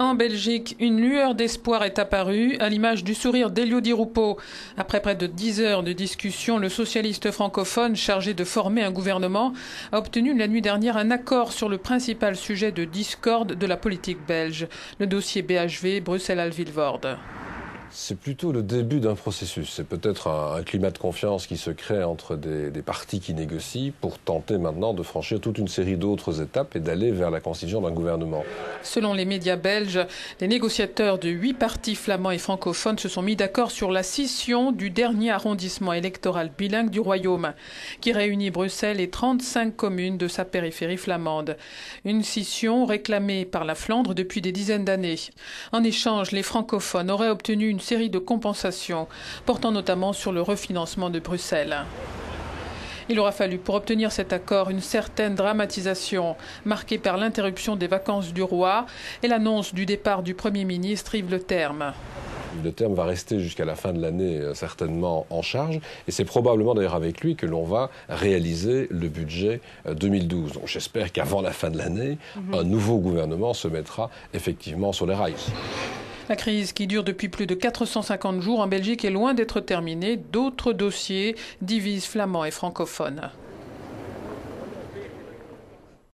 En Belgique, une lueur d'espoir est apparue, à l'image du sourire d'Elio Di Rupo. Après près de 10 heures de discussion, le socialiste francophone chargé de former un gouvernement a obtenu la nuit dernière un accord sur le principal sujet de discorde de la politique belge, le dossier BHV Bruxelles-Hal-Vilvorde. C'est plutôt le début d'un processus. C'est peut-être un climat de confiance qui se crée entre des partis qui négocient pour tenter maintenant de franchir toute une série d'autres étapes et d'aller vers la constitution d'un gouvernement. Selon les médias belges, les négociateurs de 8 partis flamands et francophones se sont mis d'accord sur la scission du dernier arrondissement électoral bilingue du Royaume, qui réunit Bruxelles et 35 communes de sa périphérie flamande. Une scission réclamée par la Flandre depuis des dizaines d'années. En échange, les francophones auraient obtenu une série de compensations, portant notamment sur le refinancement de Bruxelles. Il aura fallu pour obtenir cet accord une certaine dramatisation, marquée par l'interruption des vacances du roi et l'annonce du départ du Premier ministre Yves Leterme. Yves Leterme va rester jusqu'à la fin de l'année certainement en charge, et c'est probablement d'ailleurs avec lui que l'on va réaliser le budget 2012. Donc j'espère qu'avant la fin de l'année, un nouveau gouvernement se mettra effectivement sur les rails. La crise qui dure depuis plus de 450 jours en Belgique est loin d'être terminée. D'autres dossiers divisent flamands et francophones.